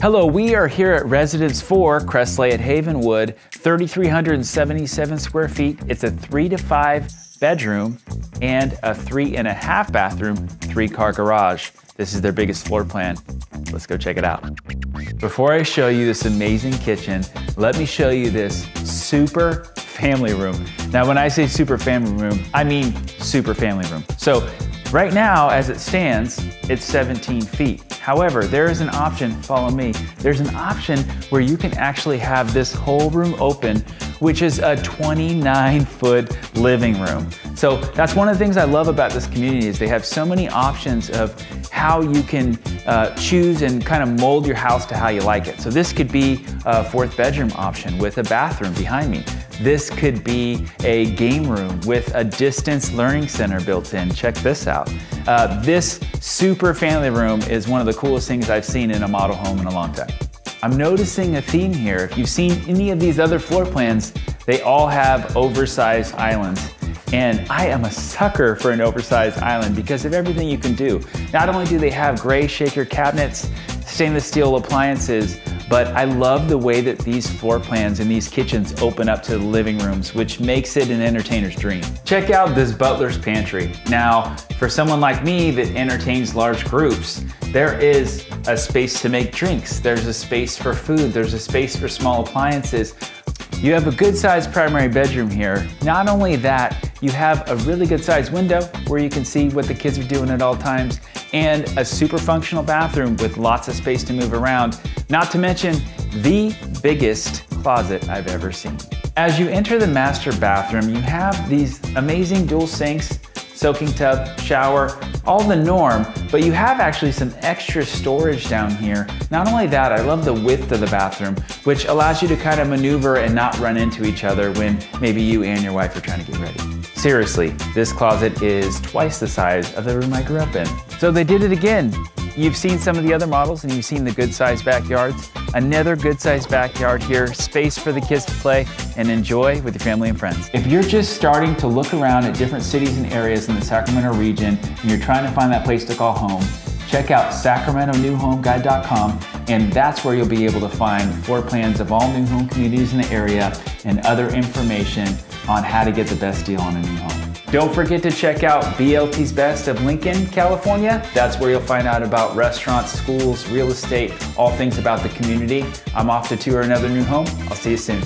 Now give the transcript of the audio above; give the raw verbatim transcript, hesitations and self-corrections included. Hello, we are here at Residence four, Cresleigh at Havenwood, three thousand three hundred seventy-seven square feet. It's a three to five bedroom and a three and a half bathroom, three car garage. This is their biggest floor plan. Let's go check it out. Before I show you this amazing kitchen, let me show you this super family room. Now, when I say super family room, I mean super family room. So right now, as it stands, it's seventeen feet. However, there is an option, follow me, there's an option where you can actually have this whole room open, which is a twenty-nine foot living room. So that's one of the things I love about this community is they have so many options of how you can uh, choose and kind of mold your house to how you like it. So this could be a fourth bedroom option with a bathroom behind me. This could be a game room with a distance learning center built in. Check this out. Uh, this super family room is one of the coolest things I've seen in a model home in a long time. I'm noticing a theme here. If you've seen any of these other floor plans, they all have oversized islands. And I am a sucker for an oversized island because of everything you can do. Not only do they have gray shaker cabinets, stainless steel appliances, but I love the way that these floor plans and these kitchens open up to the living rooms, which makes it an entertainer's dream. Check out this butler's pantry. Now, for someone like me that entertains large groups, there is a space to make drinks. There's a space for food. There's a space for small appliances. You have a good-sized primary bedroom here. Not only that, you have a really good-sized window where you can see what the kids are doing at all times, and a super functional bathroom with lots of space to move around, not to mention the biggest closet I've ever seen. As you enter the master bathroom, you have these amazing dual sinks, soaking tub, shower, all the norm, but you have actually some extra storage down here. Not only that, I love the width of the bathroom, which allows you to kind of maneuver and not run into each other when maybe you and your wife are trying to get ready. Seriously, this closet is twice the size of the room I grew up in. So they did it again. You've seen some of the other models and you've seen the good-sized backyards. Another good-sized backyard here, space for the kids to play and enjoy with your family and friends. If you're just starting to look around at different cities and areas in the Sacramento region and you're trying to find that place to call home, check out Sacramento New Home Guide dot com, and that's where you'll be able to find floor plans of all new home communities in the area and other information on how to get the best deal on a new home. Don't forget to check out B L T's Best of Lincoln, California. That's where you'll find out about restaurants, schools, real estate, all things about the community. I'm off to tour another new home. I'll see you soon.